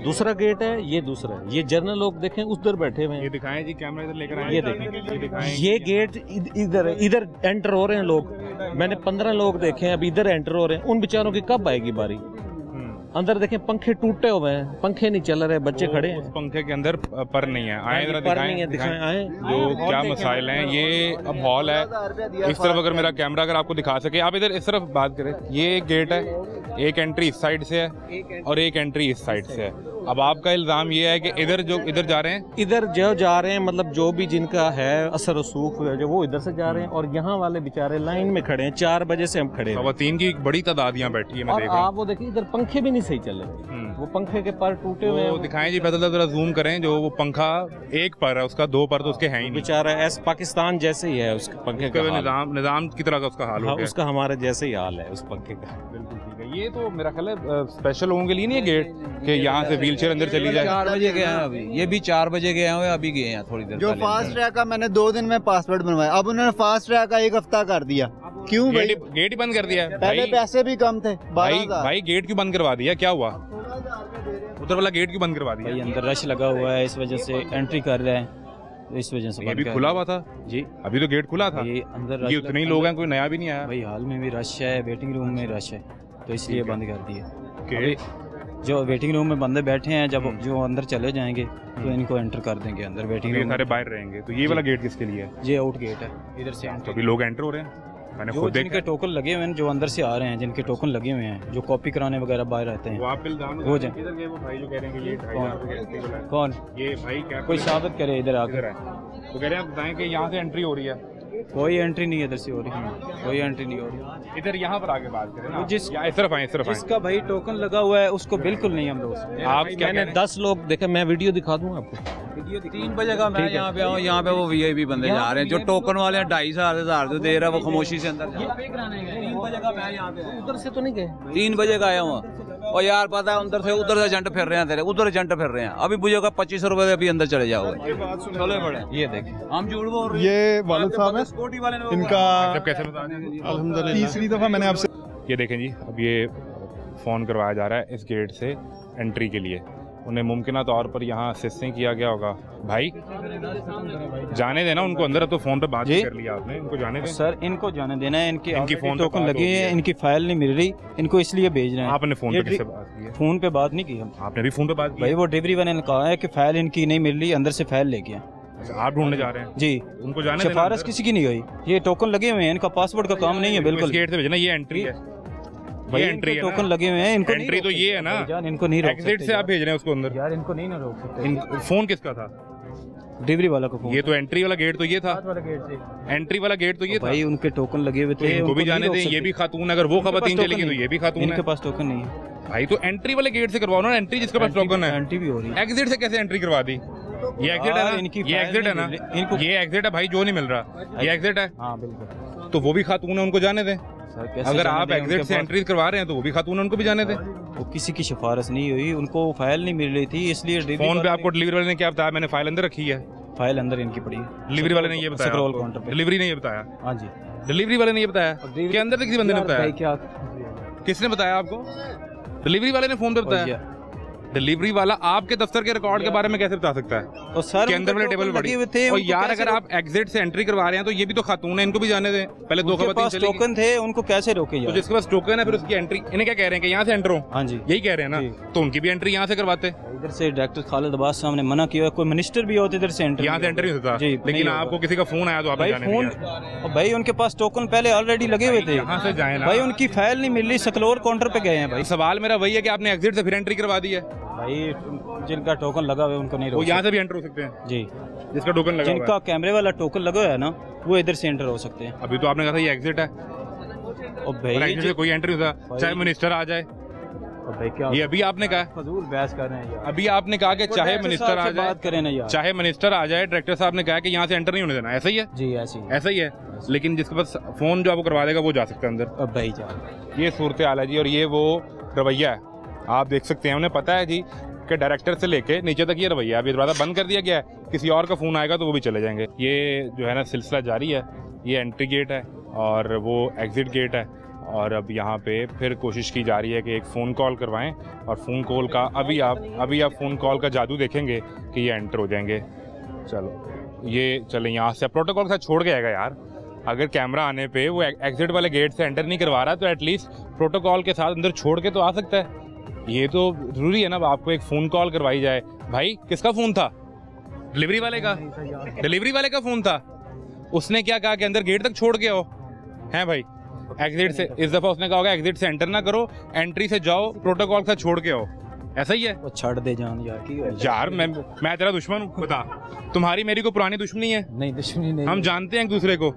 दूसरा गेट है, ये दूसरा है। ये जनरल लोग देखें उधर बैठे हुए हैं, ये दिखाएं जी, कैमरा इधर लेकर आए, ये देखें ये गेट इधर है, इधर एंटर हो रहे हैं लोग। मैंने 15 लोग देखे हैं अभी इधर एंटर हो रहे हैं, उन बेचारों की कब आएगी बारी। अंदर देखें पंखे टूटे हुए हैं, पंखे नहीं चल रहे, बच्चे खड़े हैं, पंखे के अंदर पर नहीं है। आए जरा दिखाएं आए जो क्या मसाइल हैं। ये अब हॉल है, इस तरफ अगर मेरा कैमरा अगर आपको दिखा सके, आप इधर इस तरफ बात करें, ये गेट है, एक एंट्री इस साइड से है और एक एंट्री इस साइड से है। अब आपका इल्ज़ाम ये है कि इधर जा रहे हैं, इधर जो जा रहे हैं, मतलब जो भी जिनका है असर रसूख जो वो इधर से जा रहे हैं, और यहाँ वाले बेचारे लाइन में खड़े हैं, 4 बजे से हम खड़े हैं, 3 की बड़ी तादाद यहाँ बैठी है। और आप वो देखिए इधर पंखे भी सही चले, वो पंखे के पर टूटे हुए हैं। दिखाएं जी, फैसल जरा जूम करें, जो वो पंखा एक पर है, उसका 2 पर तो उसके हैं ही नहीं। बेचारा एस पाकिस्तान जैसे ही है, उसके पंखे का निजाम की तरह का उसका हाल हो गया। उसका हमारे जैसे ही हाल है उस पंखे का। बिल्कुल ठीक है, ये तो मेरा ख्याल है स्पेशल लोगों के लिए नहीं है गेट के यहाँ से व्हील चेयर अंदर चली जाए। 4 बजे गए हैं अभी, ये भी 4 बजे गए हुए अभी गए हैं थोड़ी देर। जो फास्ट ट्रैक का मैंने 2 दिन में पासवर्ड बनवाया, अब उन्होंने फास्ट ट्रैक का 1 हफ्ता कर दिया। क्यों गेट ही बंद कर दिया? पहले पैसे भी कम थे भाई, गेट क्यों बंद करवा दिया? क्या हुआ उधर वाला गेट क्यों बंद करवा दिया? भाई अंदर रश लगा हुआ है, इस वजह से एंट्री कर रहे हैं, तो इस वजह से। अभी खुला हुआ था जी, अभी तो गेट खुला था, ये अंदर ये उतने ही लोग हैं, कोई नया भी नहीं आया। भाई हाल में भी रश है, वेटिंग रूम में रश है, तो इसलिए बंद कर दिया। जो वेटिंग रूम में बंदे बैठे हैं, जब जो अंदर चले जाएंगे तो इनको एंटर कर देंगे अंदर, वेटिंग रूम सारे बाहर रहेंगे। तो ये वाला गेट किसके लिए है? ये आउट गेट है, इधर से अभी लोग एंटर हो रहे हैं। मैंने खुद देखा, जिनके टोकन लगे हुए हैं, जो अंदर से आ रहे हैं, जिनके टोकन लगे हुए हैं, जो कॉपी कराने वगैरह बाहर रहते हैं, हो जाए। कौन ये भाई क्या कोई साबित करे इधर आकर? तो कह रहे हैं आप बताएं कि यहाँ से एंट्री हो रही है। कोई एंट्री नहीं है इधर से हो रही है, कोई एंट्री नहीं हो रही इधर। यहाँ पर आगे बात करें, जिस तरफ आए, इस तरफ जिसका भाई टोकन लगा हुआ है उसको बिल्कुल नहीं। हम लोग आप मैंने 10 लोग देखे, मैं वीडियो दिखा दूंगा आपको। 3 बजे का मैं यहाँ पे आऊँ, यहाँ पे वो वीआईपी बंदे जा रहे हैं, जो टोकन वाले हैं 2,500-4,000 तो दे रहा है, वो खामोशी से अंदर। 3 बजे का मैं यहाँ पे उधर से तो नहीं गए, 3 बजे का आया हूँ। और यार पता है उधर से एजेंट फिर रहे हैं तेरे, उधर एजेंट फिर रहे हैं। अभी बुझे का 2500 रुपए अभी अंदर चले जाओगे। ये देखें हम झूठ बोल रहे, ये वालिद साहब है स्कूटी वाले, इनका कैसे बताने, 3री दफा मैंने आपसे। ये देखें जी, अब ये फोन करवाया जा रहा है इस गेट से एंट्री के लिए, उन्हें मुमकिन तौर पर यहाँ असिस्टेंट किया गया होगा। भाई जाने देना उनको अंदर, तो फोन पे बात कर लिया आपने, इनको जाने दें सर, इनको जाने देना है। इनकी फोन टोकन लगी है, इनकी फाइल नहीं मिल रही, इनको इसलिए भेज रहे हैं। आपने फोन पे किससे बात की? फोन पे बात नहीं की हम, आपने भी फोन पे बात की? भाई वो डिलीवरी वाले ने कहा है कि फाइल इनकी नहीं मिल रही, अंदर से फाइल ले गया। आप ढूंढने जा रहे हैं जी, उनको जाने देना। सिफारिश किसी की नहीं गई, ये टोकन लगे हुए हैं, इनका पासवर्ड का काम नहीं है। बिल्कुल गेट से भेजना, ये एंट्री है, ये एंट्री टोकन लगे हुए हैं, इनको एंट्री तो ये है ना, इनको नहीं रोक सकते से। आप भेज रहे हैं उसको अंदर यार, इनको नहीं ना रोक सकते। फोन किसका था? डिलीवरी वाला का फोन। ये तो एंट्री वाला गेट तो ये था, एंट्री वाला गेट तो ये था भाई, उनके टोकन लगे हुए थे, इनको भी जाने दें। ये भी खातून, अगर वो खवातीन चली गई तो ये भी खातून, इनके पास टोकन नहीं है भाई। तो एंट्री वाले गेट से करवाओ ना एंट्री, जिसके पास टोकन है। एंट्री भी हो रही है, एग्जिट से कैसे एंट्री करवा दी? ये एग्जिट है ना, इनकी ये एग्जिट है ना, इनको ये एग्जिट है भाई, जो नहीं मिल रहा ये एग्जिट है। हां बिल्कुल, तो वो भी खातून है, उनको जाने दें। अगर आप एग्जिट से एंट्री करवा रहे हैं तो वो भी खातून है, उनको भी जाने दें। वो किसी की सिफारिश नहीं हुई, उनको फाइल नहीं मिल रही थी, इसलिए। फोन पे आपको डिलीवरी वाले ने क्या बताया? मैंने फाइल अंदर रखी है, फाइल अंदर इनकी पड़ी है। डिलीवरी वाले ने ये बताया? स्क्रॉल काउंटर पे डिलीवरी ने ये बताया? हां जी, डिलीवरी वाले ने ये बताया कि अंदर से किसी बंदे ने बताया? क्या किसने बताया आपको? डिलीवरी वाले ने फोन पे बताया? डिलीवरी वाला आपके दफ्तर के रिकॉर्ड के बारे में कैसे बता सकता है? और सर के अंदर वाले टेबल बड़ी थे। और यार अगर आप एग्जिट से एंट्री करवा रहे हैं तो ये भी तो खातून है, इनको भी जाने दें। पहले 2 खवातीन टोकन थे, उनको कैसे रोके यार? तो जिसके पास टोकन है फिर उसकी एंट्री, इन्हें क्या कह रहे हैं कि यहाँ से एंटर हो? हाँ जी यही कह रहे हैं ना, तो उनकी भी एंट्री यहाँ से करवाते। इधर से डायरेक्टर खालिद अब्बास साहब ने मना किया, कोई मिनिस्टर भी होते इधर से एंट्री, यहाँ से एंट्री होता। लेकिन आपको किसी का फोन आया तो आप फोन भाई, उनके पास टोकन पहले ऑलरेडी लगे हुए थे, यहाँ से जाए भाई, उनकी फाइल नहीं मिल रही, स्क्रॉल काउंटर पे गए हैं भाई। सवाल मेरा वही है कि आपने एग्जिट से फिर एंट्री करवा दी है भाई, जिनका टोकन लगा हुआ है उनको नहीं रोक सकते। वो यहाँ से भी एंटर हो सकते हैं जी, जिसका टोकन लगा हुआ है, जिनका कैमरे वाला टोकन लगा हुआ है ना, वो इधर से एंटर हो सकते हैं। अभी तो आपने कहा था ये एग्जिट है, और भाई एग्जिट से कोई एंट्री होता, चाहे मिनिस्टर आ जाए। और भाई क्या ये अभी आपने कहा फजूल बहस कर रहे हैं यार, अभी आपने कहा कि चाहे मिनिस्टर आ जाए, बात करें ना यार, चाहे मिनिस्टर आ जाए, डायरेक्टर साहब ने कहा कि यहाँ से एंटर नहीं होने देना, ऐसा ही है जी, ऐसा ही है। लेकिन जिसके पास फोन जो आपको करवा देगा वो जा सकता है अंदर। अब भाई ये सूरत हाल है जी, और ये वो रवैया है आप देख सकते हैं। उन्हें पता है जी कि डायरेक्टर से लेके नीचे तक ये रवैया। अभी दरवाज़ा बंद कर दिया गया है, किसी और का फ़ोन आएगा तो वो भी चले जाएंगे। ये जो है ना सिलसिला जारी है, ये एंट्री गेट है और वो एग्ज़िट गेट है। और अब यहाँ पे फिर कोशिश की जा रही है कि एक फ़ोन कॉल करवाएं और फ़ोन कॉल का अभी आप फ़ोन कॉल का जादू देखेंगे कि ये एंटर हो जाएंगे। चलो ये चलें यहाँ से, प्रोटोकॉल के साथ छोड़ के आएगा यार। अगर कैमरा आने पे वो एग्जिट वाले गेट से एंटर नहीं करवा रहा तो एटलीस्ट प्रोटोकॉल के साथ अंदर छोड़ के तो आ सकता है। ये तो ज़रूरी है ना, आपको एक फ़ोन कॉल करवाई जाए। भाई किसका फ़ोन था? डिलीवरी वाले का? डिलीवरी वाले का फ़ोन था। उसने क्या कहा कि अंदर गेट तक छोड़ के आओ? हैं भाई, एग्जिट से इस दफ़ा उसने कहा होगा एग्जिट से एंटर ना करो, एंट्री से जाओ, प्रोटोकॉल से छोड़ के आओ। ऐसा ही है वो, छड़ दे जान यार। मैं तेरा दुश्मन हूँ बता, तुम्हारी मेरी को पुरानी दुश्मनी है? नहीं दुश्मनी नहीं, हम जानते हैं एक दूसरे को।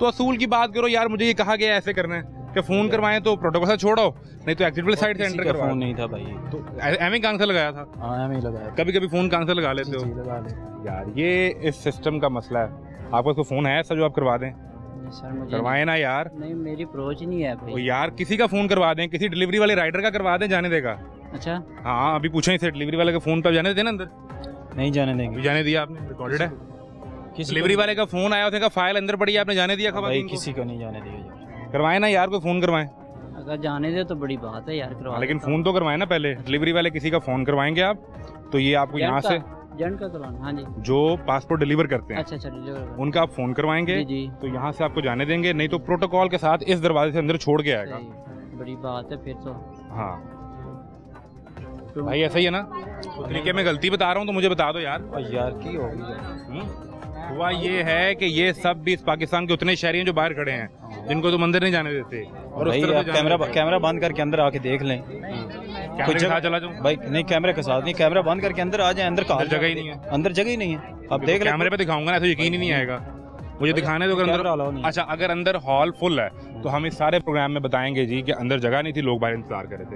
तो असूल की बात करो यार, मुझे ये कहा गया ऐसे करना है कि फ़ोन करवाएं तो प्रोटोकॉल से छोड़ो, नहीं तो एग्जिट वाले साइड से एंटर करवाओ। नहीं था भाई, तो एम ही कान से लगाया था। एम ही लगाया, कभी कभी फ़ोन कान से लगा लेते हो यार। ये इस सिस्टम का मसला है। आपका उसको फ़ोन है ऐसा जो आप करवा दें? करवाएं ना यार। नहीं मेरी अप्रोच नहीं है भाई। यार किसी का फ़ोन करवा दें, किसी डिलीवरी वाले राइडर का करवा दें, जाने देगा? अच्छा हाँ, अभी पूछा ही से डिलीवरी वाले का फ़ोन पर जाने दें ना, अंदर नहीं जाने देंगे। जाने दिया आपने, रिकॉर्डेड है। डिलीवरी वाले का फ़ोन आया, उसने कहा फाइल अंदर पड़ी, आपने जाने दिया? भाई किसी को नहीं जाने दिया। करवाएं ना यार, कोई फ़ोन करवाएं। अगर जाने दे तो बड़ी बात है यार, करवाएं लेकिन फ़ोन तो करवाएं ना पहले। डिलीवरी वाले किसी का फ़ोन करवाएंगे आप तो ये आपको यहाँ से हाँ जी, जो पासपोर्ट डिलीवर करते हैं। अच्छा अच्छा, डिलीवर उनका आप फ़ोन करवाएंगे तो यहाँ से आपको जाने देंगे, नहीं तो प्रोटोकॉल के साथ इस दरवाजे से अंदर छोड़ के आएगा। बड़ी बात है फिर तो। हाँ तो भाई ऐसा ही है ना, तरीके में गलती बता रहा हूँ तो मुझे बता दो यार। यार की होगी हुआ ये है कि ये सब भी इस पाकिस्तान के उतने शहरी हैं जो बाहर खड़े हैं, जिनको तो अंदर नहीं जाने देते। और कैमरा बंद करके अंदर आके देख लें, चला जाऊं भाई? नहीं कैमरे के साथ नहीं, कैमरा बंद करके अंदर आ जाए। अंदर का जगह ही नहीं है, अंदर जगह ही नहीं है। अब देख ले, कैमरे पे दिखाऊंगा ना तो यकीन ही नहीं आएगा। मुझे दिखाने दो अगर अंदर। अच्छा अगर अंदर हॉल फुल है तो हम इस सारे प्रोग्राम में बताएंगे जी कि अंदर जगह नहीं थी, लोग बाहर इंतजार कर रहे थे।